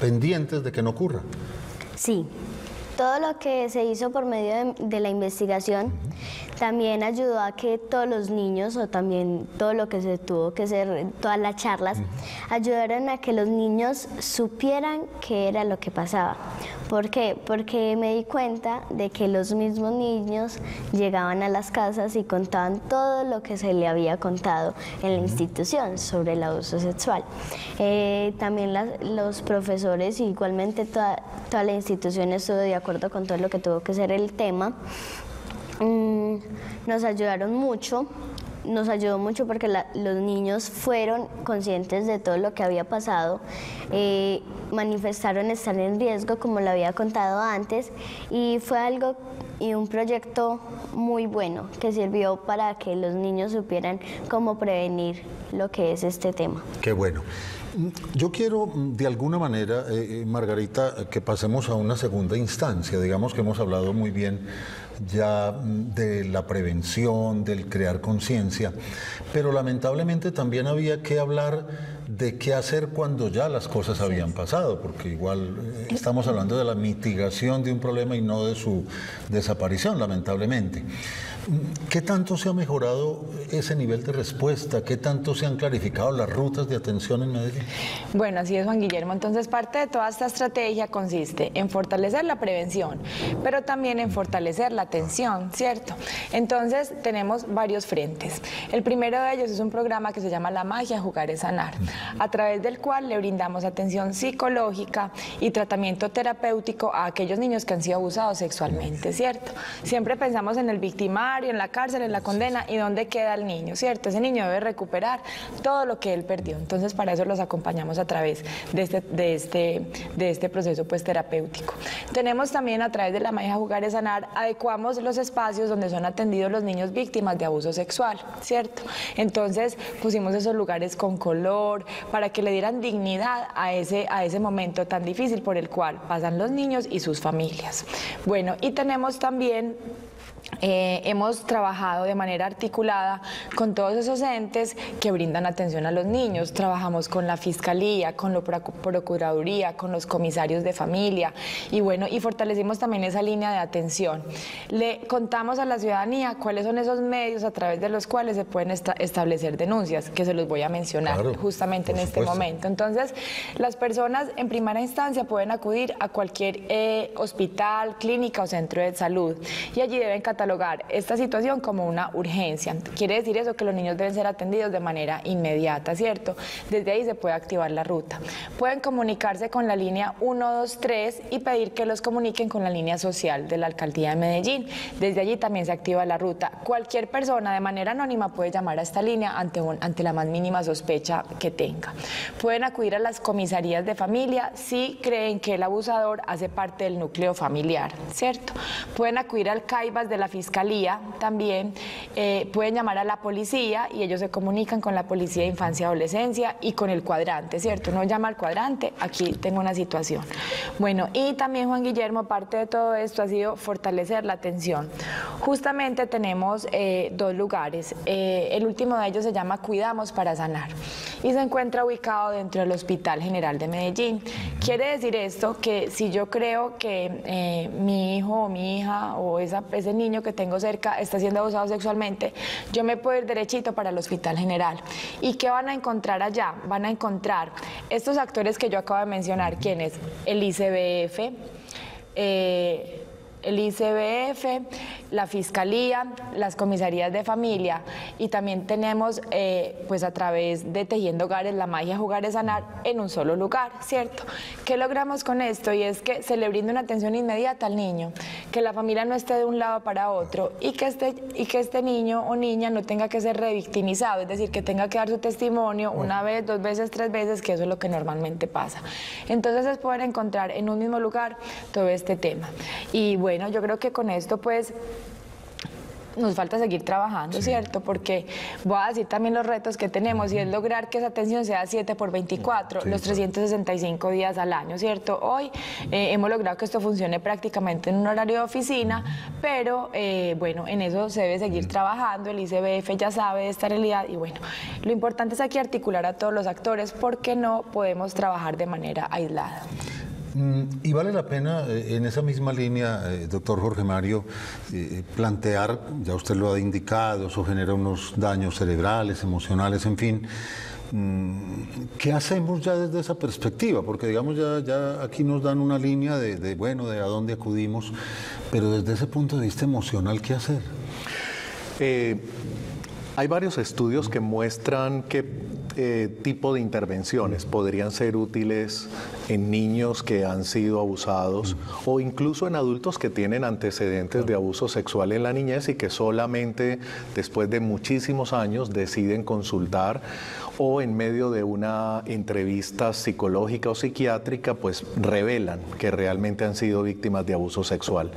pendientes de que no ocurra? Sí, todo lo que se hizo por medio de, de la investigación uh-huh. también ayudó a que todos los niños, o también todo lo que se tuvo que hacer, todas las charlas, uh-huh. ayudaron a que los niños supieran qué era lo que pasaba. ¿Por qué? Porque me di cuenta de que los mismos niños llegaban a las casas y contaban todo lo que se le había contado en la institución sobre el abuso sexual. Eh, también las, los profesores, igualmente toda, toda la institución estuvo de acuerdo con todo lo que tuvo que ser el tema. Mm, nos ayudaron mucho. Nos ayudó mucho porque la, los niños fueron conscientes de todo lo que había pasado, eh, manifestaron estar en riesgo, como lo había contado antes, y fue algo y un proyecto muy bueno que sirvió para que los niños supieran cómo prevenir lo que es este tema. Qué bueno. Yo quiero, de alguna manera, eh, Margarita, que pasemos a una segunda instancia. Digamos que hemos hablado muy bien ya de la prevención, del crear conciencia, pero lamentablemente también había que hablar de qué hacer cuando ya las cosas habían pasado, porque igual estamos hablando de la mitigación de un problema y no de su desaparición, lamentablemente. ¿Qué tanto se ha mejorado ese nivel de respuesta? ¿Qué tanto se han clarificado las rutas de atención en Medellín? Bueno, así es, Juan Guillermo. Entonces, parte de toda esta estrategia consiste en fortalecer la prevención, pero también en fortalecer la atención, ¿cierto? Entonces, tenemos varios frentes. El primero de ellos es un programa que se llama La Magia, Jugar es Sanar. a través del cual le brindamos atención psicológica y tratamiento terapéutico a aquellos niños que han sido abusados sexualmente, ¿cierto? Siempre pensamos en el victimario, en la cárcel, en la condena y dónde queda el niño, ¿cierto? Ese niño debe recuperar todo lo que él perdió. Entonces, para eso los acompañamos a través de este, de este, de este proceso pues, terapéutico. Tenemos también a través de La Magia, Jugar es Sanar, adecuamos los espacios donde son atendidos los niños víctimas de abuso sexual, ¿cierto? Entonces, pusimos esos lugares con color para que le dieran dignidad a ese, a ese momento tan difícil por el cual pasan los niños y sus familias. Bueno, y tenemos también... Eh, hemos trabajado de manera articulada con todos esos entes que brindan atención a los niños. Trabajamos con la Fiscalía, con la Procuraduría, con los comisarios de familia y bueno, y fortalecimos también esa línea de atención. Le contamos a la ciudadanía cuáles son esos medios a través de los cuales se pueden esta establecer denuncias, que se los voy a mencionar claro, justamente en este momento. Entonces, las personas en primera instancia pueden acudir a cualquier eh, hospital, clínica o centro de salud y allí deben catalogar esta situación como una urgencia. Quiere decir eso que los niños deben ser atendidos de manera inmediata, ¿cierto? Desde ahí se puede activar la ruta. Pueden comunicarse con la línea uno dos tres y pedir que los comuniquen con la línea social de la Alcaldía de Medellín. Desde allí también se activa la ruta. Cualquier persona de manera anónima puede llamar a esta línea ante, un, ante la más mínima sospecha que tenga. Pueden acudir a las comisarías de familia si creen que el abusador hace parte del núcleo familiar, ¿cierto? Pueden acudir al CAIVA de la Fiscalía también, eh, pueden llamar a la policía y ellos se comunican con la Policía de Infancia y Adolescencia y con el cuadrante, ¿cierto? Uno llama al cuadrante, aquí tengo una situación. Bueno, y también, Juan Guillermo, parte de todo esto ha sido fortalecer la atención. Justamente tenemos eh, dos lugares, eh, el último de ellos se llama Cuidamos para Sanar y se encuentra ubicado dentro del Hospital General de Medellín. Quiere decir esto que si yo creo que eh, mi hijo o mi hija o esa, ese niño que tengo cerca está siendo abusado sexualmente, yo me puedo ir derechito para el Hospital General. ¿Y qué van a encontrar allá? Van a encontrar estos actores que yo acabo de mencionar, ¿quiénes? El I C B F, eh, el I C B F, la Fiscalía, las comisarías de familia y también tenemos eh, pues a través de Tejiendo Hogares, La Magia, Jugar es Sanar en un solo lugar, ¿cierto? ¿Qué logramos con esto? Y es que se le brinde una atención inmediata al niño, que la familia no esté de un lado para otro y que este, y que este niño o niña no tenga que ser revictimizado, es decir, que tenga que dar su testimonio una vez, dos veces, tres veces, que eso es lo que normalmente pasa. Entonces es poder encontrar en un mismo lugar todo este tema. Y bueno, yo creo que con esto pues nos falta seguir trabajando, sí, ¿cierto? Porque voy a decir también los retos que tenemos y es lograr que esa atención sea siete por veinticuatro, sí, los trescientos sesenta y cinco días al año, ¿cierto? Hoy eh, hemos logrado que esto funcione prácticamente en un horario de oficina, pero eh, bueno, en eso se debe seguir trabajando, el I C B F ya sabe de esta realidad y bueno, lo importante es aquí articular a todos los actores porque no podemos trabajar de manera aislada. Y vale la pena, en esa misma línea, doctor Jorge Mario, eh, plantear, ya usted lo ha indicado, eso genera unos daños cerebrales, emocionales, en fin, ¿qué hacemos ya desde esa perspectiva? Porque digamos ya, ya aquí nos dan una línea de, de, bueno, de a dónde acudimos, pero desde ese punto de vista emocional, ¿qué hacer? Eh, hay varios estudios que muestran que Eh, tipo de intervenciones podrían ser útiles en niños que han sido abusados o incluso en adultos que tienen antecedentes de abuso sexual en la niñez y que solamente después de muchísimos años deciden consultar o en medio de una entrevista psicológica o psiquiátrica pues revelan que realmente han sido víctimas de abuso sexual.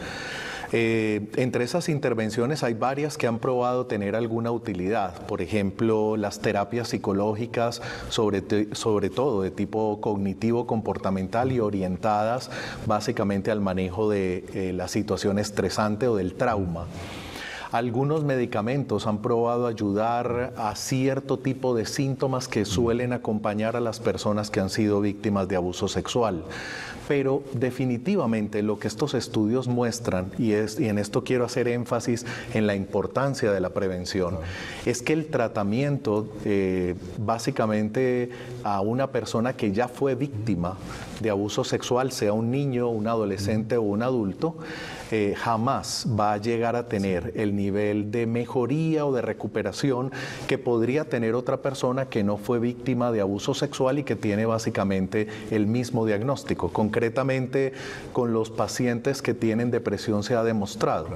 Eh, entre esas intervenciones hay varias que han probado tener alguna utilidad, por ejemplo, las terapias psicológicas, sobre, sobre todo de tipo cognitivo-comportamental y orientadas básicamente al manejo de eh, la situación estresante o del trauma. Algunos medicamentos han probado ayudar a cierto tipo de síntomas que suelen acompañar a las personas que han sido víctimas de abuso sexual. Pero definitivamente lo que estos estudios muestran, y, es, y en esto quiero hacer énfasis en la importancia de la prevención, es que el tratamiento eh, básicamente a una persona que ya fue víctima de abuso sexual, sea un niño, un adolescente o un adulto, eh, jamás va a llegar a tener el nivel de mejoría o de recuperación que podría tener otra persona que no fue víctima de abuso sexual y que tiene básicamente el mismo diagnóstico. Concretamente, con los pacientes que tienen depresión se ha demostrado.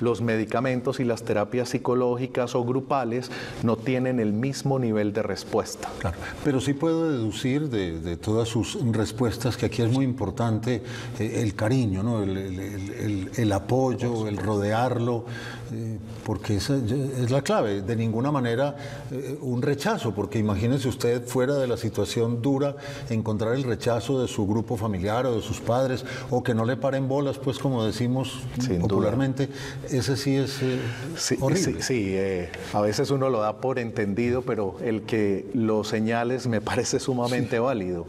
Los medicamentos y las terapias psicológicas o grupales no tienen el mismo nivel de respuesta. Claro. Pero sí puedo deducir de, de todas sus respuestas que aquí es muy importante eh, el cariño, ¿no? el, el, el, el apoyo, el rodearlo, eh, porque esa es la clave. De ninguna manera eh, un rechazo, porque imagínese usted fuera de la situación dura encontrar el rechazo de su grupo familiar o de sus padres, o que no le paren bolas, pues como decimos Sin popularmente, duda. Ese sí es eh, sí, horrible. Sí, sí eh, a veces uno lo da por entendido, pero el que lo señales me parece sumamente sí. válido.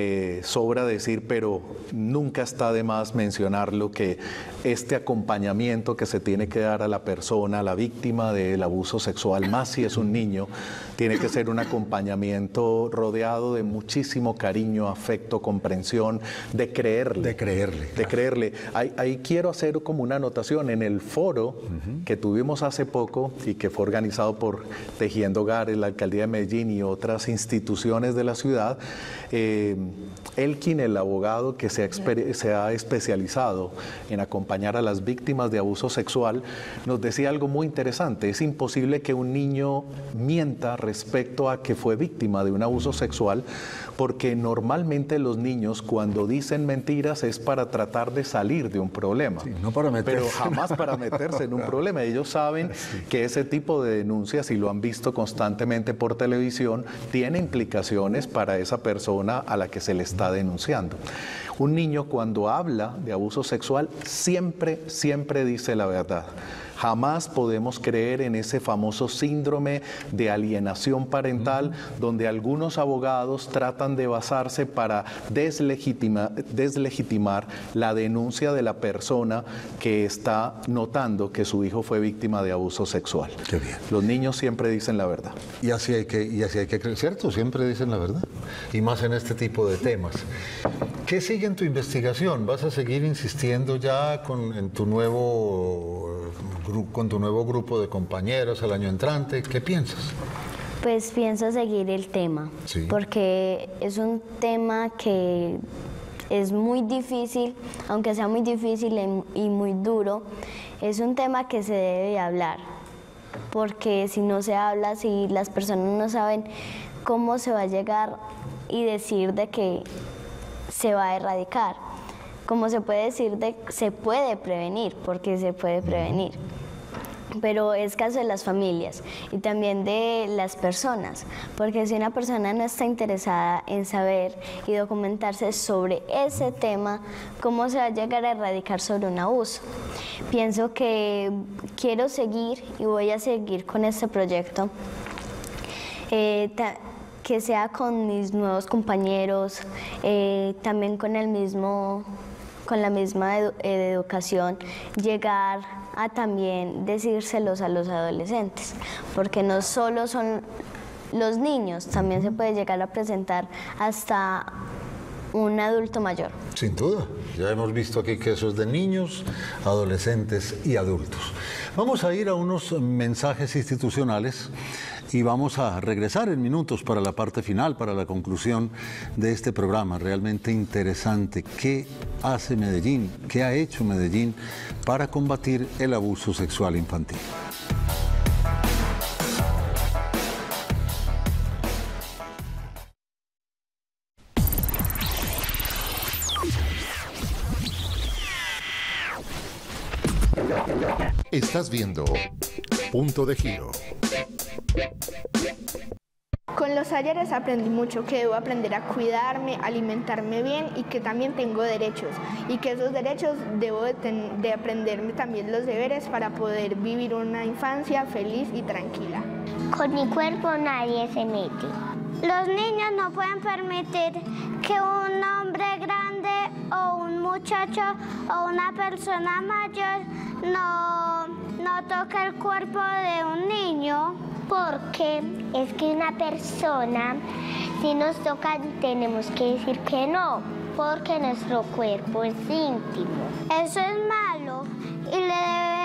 Eh, sobra decir, pero nunca está de más mencionarlo, que este acompañamiento que se tiene que dar a la persona, a la víctima del abuso sexual, más si es un niño, tiene que ser un acompañamiento rodeado de muchísimo cariño, afecto, comprensión, de creerle. De creerle. De claro. creerle. Ahí, ahí quiero hacer como una anotación. En el foro uh-huh. que tuvimos hace poco y que fue organizado por Tejiendo Hogares, la Alcaldía de Medellín y otras instituciones de la ciudad, eh, Elkin, el abogado que se ha, se ha especializado en acompañar a las víctimas de abuso sexual, nos decía algo muy interesante. Es imposible que un niño mienta respecto a que fue víctima de un abuso sexual, porque normalmente los niños, cuando dicen mentiras, es para tratar de salir de un problema. Sí, no para meterse. Pero jamás para meterse en un problema. Ellos saben que ese tipo de denuncias, y lo han visto constantemente por televisión, tiene implicaciones para esa persona a la que se le está denunciando. Un niño, cuando habla de abuso sexual, siempre, siempre dice la verdad. Jamás podemos creer en ese famoso síndrome de alienación parental, donde algunos abogados tratan de basarse para deslegitima, deslegitimar la denuncia de la persona que está notando que su hijo fue víctima de abuso sexual. Qué bien. Los niños siempre dicen la verdad. Y así hay que, y así hay que creer, ¿cierto? Siempre dicen la verdad. Y más en este tipo de temas. ¿Qué sigue en tu investigación? ¿Vas a seguir insistiendo ya con, en tu nuevo, con tu nuevo grupo de compañeros el año entrante? ¿Qué piensas? Pues pienso seguir el tema, ¿sí? Porque es un tema que es muy difícil, aunque sea muy difícil y muy duro, es un tema que se debe hablar, porque si no se habla, si las personas no saben cómo se va a llegar y decir de que se va a erradicar. Como se puede decir, de, se puede prevenir, porque se puede prevenir. Pero es caso de las familias y también de las personas, porque si una persona no está interesada en saber y documentarse sobre ese tema, ¿cómo se va a llegar a erradicar sobre un abuso? Pienso que quiero seguir y voy a seguir con este proyecto. Eh, que sea con mis nuevos compañeros, eh, también con el mismo, con la misma edu educación, llegar a también decírselos a los adolescentes, porque no solo son los niños, también se puede llegar a presentar hasta un adulto mayor. Sin duda, ya hemos visto aquí que eso es de niños, adolescentes y adultos. Vamos a ir a unos mensajes institucionales y vamos a regresar en minutos para la parte final, para la conclusión de este programa. Realmente interesante. ¿Qué hace Medellín? ¿Qué ha hecho Medellín para combatir el abuso sexual infantil? Estás viendo Punto de Giro. Con los ayeres aprendí mucho, que debo aprender a cuidarme, alimentarme bien y que también tengo derechos. Y que esos derechos debo de, ten, de aprenderme también los deberes para poder vivir una infancia feliz y tranquila. Con mi cuerpo nadie se mete. Los niños no pueden permitir que un hombre grande o un muchacho o una persona mayor no, no toque el cuerpo de un niño. Porque es que una persona, si nos toca, tenemos que decir que no. porque nuestro cuerpo es íntimo. Eso es malo y le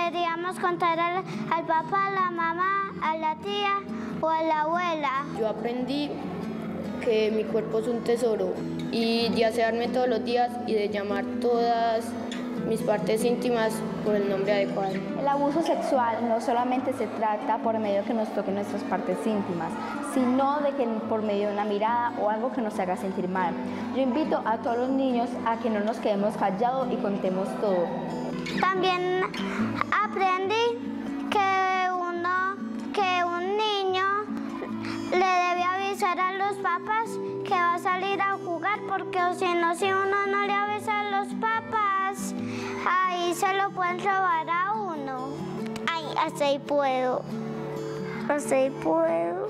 deberíamos contar al, al papá, a la mamá, a la tía o a la abuela. Yo aprendí que mi cuerpo es un tesoro y de asearme todos los días y de llamar todas mis partes íntimas por el nombre adecuado. El abuso sexual no solamente se trata por medio de que nos toquen nuestras partes íntimas, sino de que por medio de una mirada o algo que nos haga sentir mal. Yo invito a todos los niños a que no nos quedemos callados y contemos todo. También aprendí que, uno, que un niño le debe avisar a los papás que va a salir a jugar, porque si no, si uno no le avisa a los papás, ahí se lo pueden robar a uno. Ay, hasta ahí puedo. Hasta ahí puedo.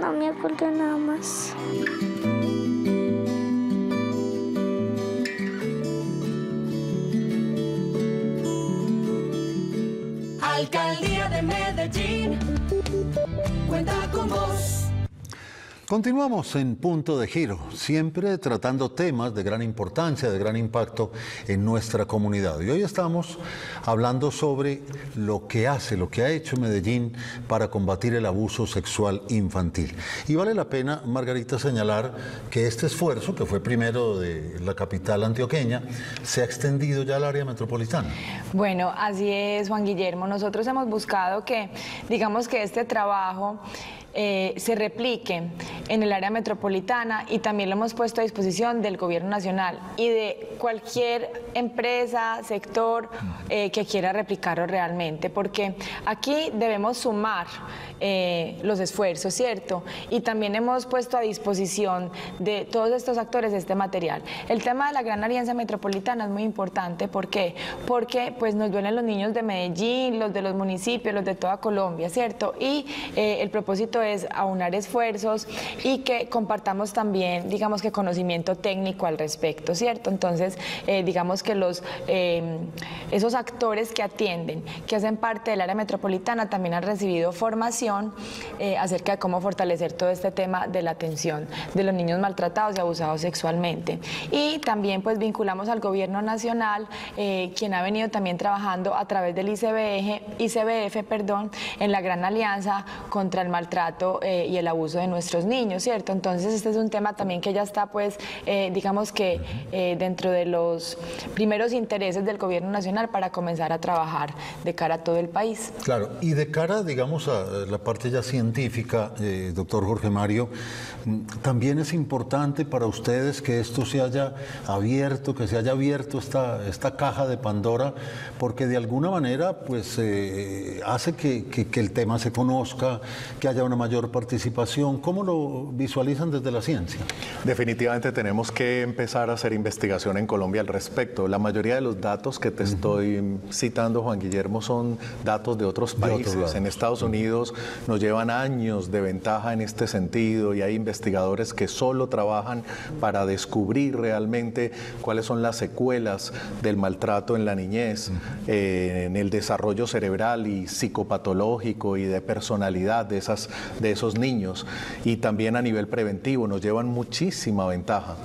No me acuerdo nada más. Alcaldía de Medellín cuenta con vos. Continuamos en Punto de Giro, siempre tratando temas de gran importancia, de gran impacto en nuestra comunidad. Y hoy estamos hablando sobre lo que hace, lo que ha hecho Medellín para combatir el abuso sexual infantil. Y vale la pena, Margarita, señalar que este esfuerzo, que fue primero de la capital antioqueña, se ha extendido ya al área metropolitana. Bueno, así es, Juan Guillermo. Nosotros hemos buscado que, digamos que este trabajo Eh, se replique en el área metropolitana, y también lo hemos puesto a disposición del gobierno nacional y de cualquier empresa, sector eh, que quiera replicarlo realmente, porque aquí debemos sumar eh, los esfuerzos, ¿cierto? Y también hemos puesto a disposición de todos estos actores este material. El tema de la Gran Alianza Metropolitana es muy importante. ¿Por qué? Porque pues, nos duelen los niños de Medellín, los de los municipios, los de toda Colombia, ¿cierto? Y eh, el propósito es aunar esfuerzos y que compartamos también, digamos que conocimiento técnico al respecto, ¿cierto? Entonces, eh, digamos que los eh, esos actores que atienden, que hacen parte del área metropolitana, también han recibido formación eh, acerca de cómo fortalecer todo este tema de la atención de los niños maltratados y abusados sexualmente. Y también pues vinculamos al gobierno nacional, eh, quien ha venido también trabajando a través del I C B F, I C B F perdón, en la Gran Alianza contra el maltrato eh, y el abuso de nuestros niños, ¿cierto? Entonces este es un tema también que ya está, pues, eh, digamos que eh, dentro de los primeros intereses del gobierno nacional para comenzar a trabajar de cara a todo el país. Claro, y de cara, digamos, a la parte ya científica, eh, doctor Jorge Mario, también es importante para ustedes que esto se haya abierto, que se haya abierto esta, esta caja de Pandora, porque de alguna manera, pues, eh, hace que, que, que el tema se conozca, que haya una mayor participación. ¿Cómo lo visualizan desde la ciencia? Definitivamente tenemos que empezar a hacer investigación en Colombia al respecto. La mayoría de los datos que te uh-huh. estoy citando, Juan Guillermo, son datos de otros países. De otros en Estados Unidos uh-huh. nos llevan años de ventaja en este sentido, y hay investigadores que solo trabajan para descubrir realmente cuáles son las secuelas del maltrato en la niñez, uh-huh. eh, en el desarrollo cerebral y psicopatológico y de personalidad de esas de esos niños, y también a nivel preventivo nos llevan muchísima ventaja.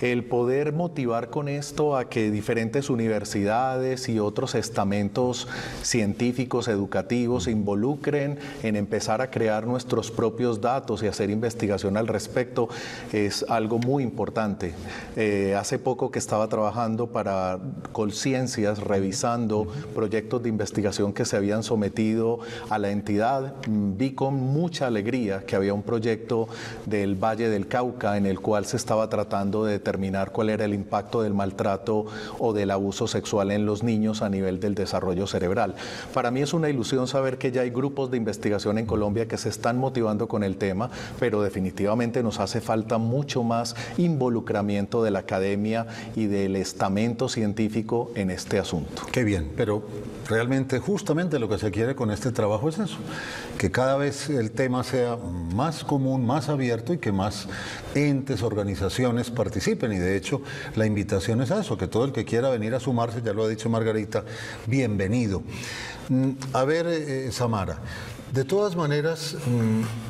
El poder motivar con esto a que diferentes universidades y otros estamentos científicos, educativos, se involucren en empezar a crear nuestros propios datos y hacer investigación al respecto es algo muy importante. Eh, hace poco que estaba trabajando para Colciencias, revisando proyectos de investigación que se habían sometido a la entidad, vi con mucha alegría que había un proyecto del Valle del Cauca en el cual se estaba tratando de determinar cuál era el impacto del maltrato o del abuso sexual en los niños a nivel del desarrollo cerebral. Para mí es una ilusión saber que ya hay grupos de investigación en Colombia que se están motivando con el tema, pero definitivamente nos hace falta mucho más involucramiento de la academia y del estamento científico en este asunto. Qué bien, pero realmente justamente lo que se quiere con este trabajo es eso, que cada vez el tema sea más común, más abierto, y que más entes, organizaciones participen. Y de hecho la invitación es a eso, que todo el que quiera venir a sumarse, ya lo ha dicho Margarita, bienvenido. A ver, eh, Samara, De todas maneras,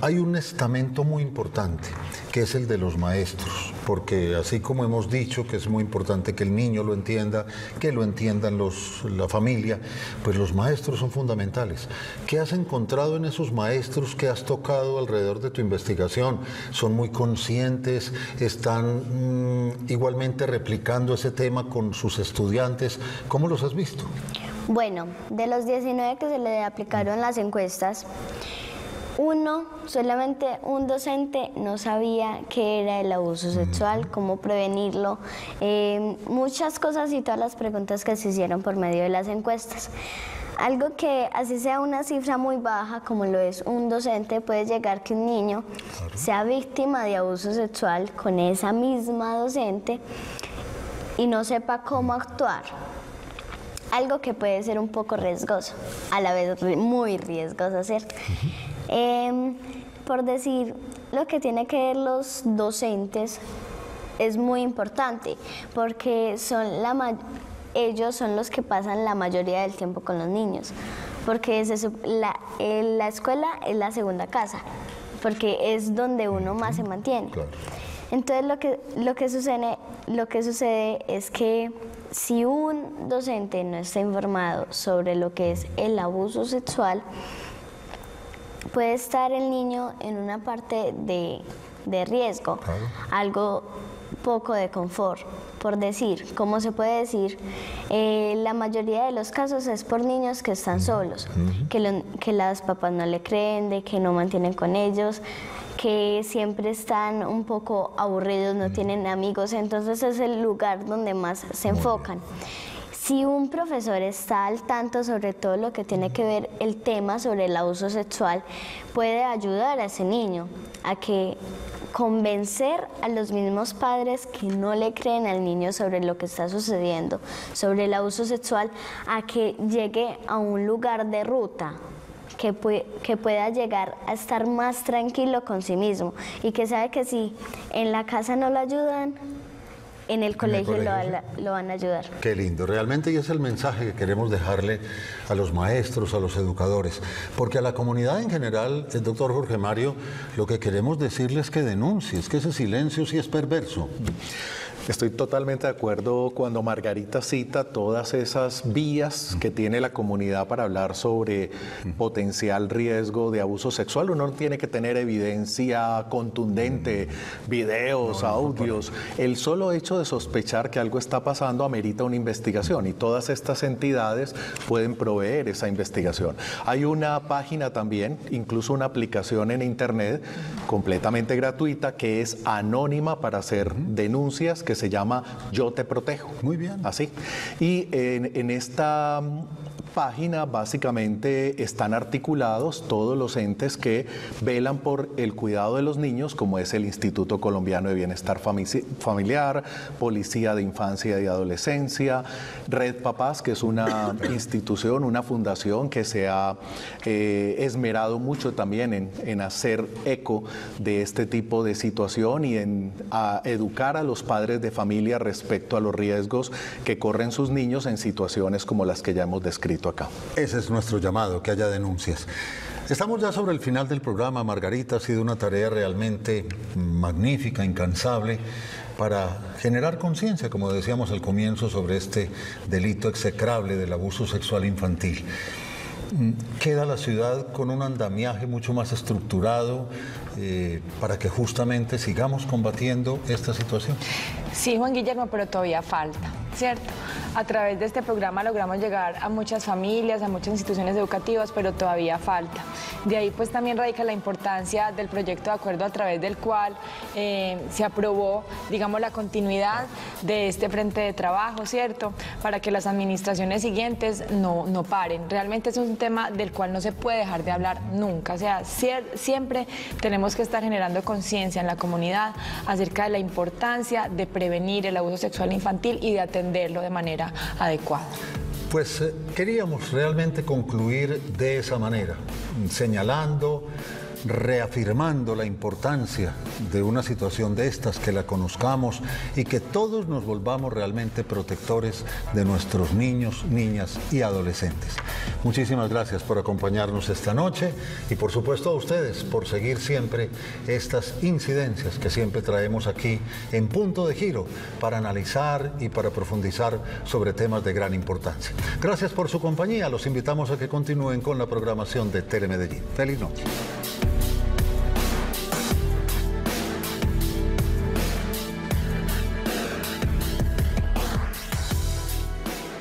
hay un estamento muy importante, que es el de los maestros, porque así como hemos dicho que es muy importante que el niño lo entienda, que lo entiendan los, la familia, pues los maestros son fundamentales. ¿Qué has encontrado en esos maestros que has tocado alrededor de tu investigación? ¿Son muy conscientes? ¿Están mmm, igualmente replicando ese tema con sus estudiantes? ¿Cómo los has visto? Bueno, de los diecinueve que se le aplicaron las encuestas, uno, solamente un docente no sabía qué era el abuso sexual, cómo prevenirlo, eh, muchas cosas y todas las preguntas que se hicieron por medio de las encuestas. Algo que así sea una cifra muy baja, como lo es un docente, puede llegar que un niño sea víctima de abuso sexual con esa misma docente y no sepa cómo actuar. Algo que puede ser un poco riesgoso, a la vez muy riesgoso, ¿cierto? Eh, por decir, lo que tiene que ver los docentes es muy importante, porque son la ellos son los que pasan la mayoría del tiempo con los niños, porque es la, eh, la escuela es la segunda casa, porque es donde uno más se mantiene. Claro. Entonces lo que, lo que sucede, lo que sucede es que si un docente no está informado sobre lo que es el abuso sexual, puede estar el niño en una parte de, de riesgo, claro, algo poco de confort, por decir, como se puede decir, eh, la mayoría de los casos es por niños que están solos, uh-huh, que, lo, que las papás no le creen, de que no mantienen con ellos, que siempre están un poco aburridos, no tienen amigos, entonces es el lugar donde más se enfocan. Si un profesor está al tanto sobre todo lo que tiene que ver el tema sobre el abuso sexual, puede ayudar a ese niño a que convencer a los mismos padres que no le creen al niño sobre lo que está sucediendo, sobre el abuso sexual, a que llegue a un lugar de ruta, Que, pu que pueda llegar a estar más tranquilo con sí mismo y que sabe que si en la casa no lo ayudan, en el colegio, en el colegio lo, sí. lo van a ayudar. Qué lindo, realmente, y es el mensaje que queremos dejarle a los maestros, a los educadores, porque a la comunidad en general, el doctor Jorge Mario, lo que queremos decirles es que denuncie, es que ese silencio sí es perverso. Estoy totalmente de acuerdo cuando Margarita cita todas esas vías que tiene la comunidad para hablar sobre potencial riesgo de abuso sexual. Uno tiene que tener evidencia contundente, videos, no, no, audios. No, no, no. El solo hecho de sospechar que algo está pasando amerita una investigación y todas estas entidades pueden proveer esa investigación. Hay una página también, incluso una aplicación en internet completamente gratuita que es anónima para hacer denuncias, que que se llama Yo te protejo. Muy bien. Así. Y en, en esta página básicamente están articulados todos los entes que velan por el cuidado de los niños, como es el Instituto Colombiano de Bienestar Familiar, Policía de Infancia y Adolescencia, Red Papás, que es una institución, una fundación que se ha eh, esmerado mucho también en, en hacer eco de este tipo de situación y en a educar a los padres de familia respecto a los riesgos que corren sus niños en situaciones como las que ya hemos descrito acá. Ese es nuestro llamado, que haya denuncias. Estamos ya sobre el final del programa, Margarita. Ha sido una tarea realmente magnífica, incansable, para generar conciencia, como decíamos al comienzo, sobre este delito execrable del abuso sexual infantil. Queda la ciudad con un andamiaje mucho más estructurado eh, para que justamente sigamos combatiendo esta situación. Sí, Juan Guillermo, pero todavía falta, ¿cierto? A través de este programa logramos llegar a muchas familias, a muchas instituciones educativas, pero todavía falta. De ahí pues también radica la importancia del proyecto de acuerdo a través del cual eh, se aprobó, digamos, la continuidad de este frente de trabajo, ¿cierto? Para que las administraciones siguientes no, no paren. Realmente es un tema del cual no se puede dejar de hablar nunca. O sea, siempre tenemos que estar generando conciencia en la comunidad acerca de la importancia de prevenir el abuso sexual infantil y de atenderlo de manera adecuado. Pues eh, queríamos realmente concluir de esa manera, señalando reafirmando la importancia de una situación de estas, que la conozcamos y que todos nos volvamos realmente protectores de nuestros niños, niñas y adolescentes. Muchísimas gracias por acompañarnos esta noche y por supuesto a ustedes por seguir siempre estas incidencias que siempre traemos aquí en Punto de Giro para analizar y para profundizar sobre temas de gran importancia. Gracias por su compañía, los invitamos a que continúen con la programación de Telemedellín. Feliz noche.